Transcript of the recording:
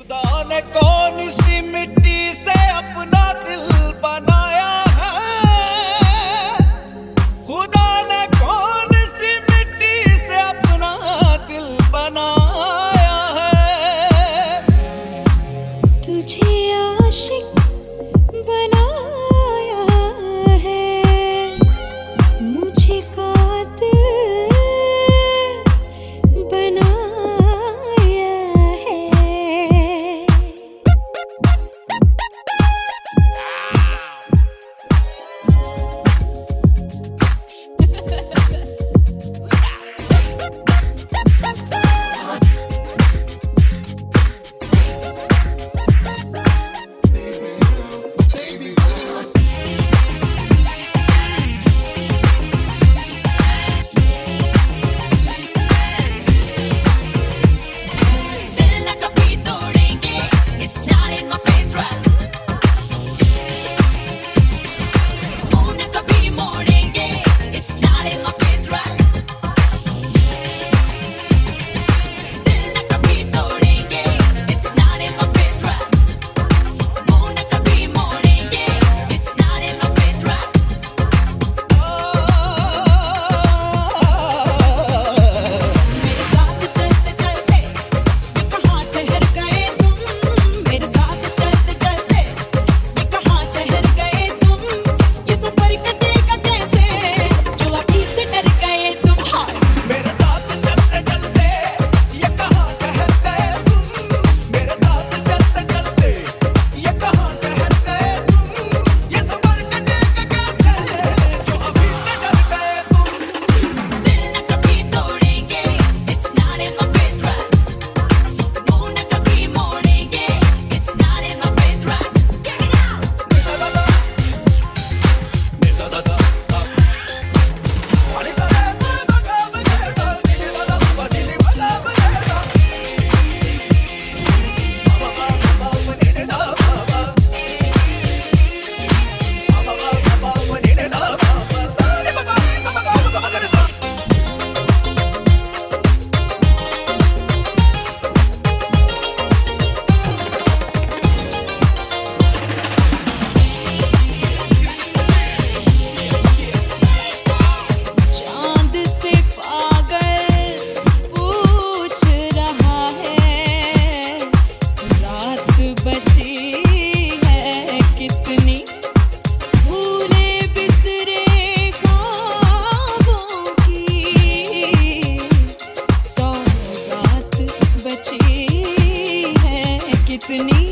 खुदा ने कौन सी मिट्टी से अपना दिल बनाया है, खुदा ने कौन सी मिट्टी से अपना दिल बनाया है, तुझे आशिक बनाया है, मुझे कातिल बनाया है।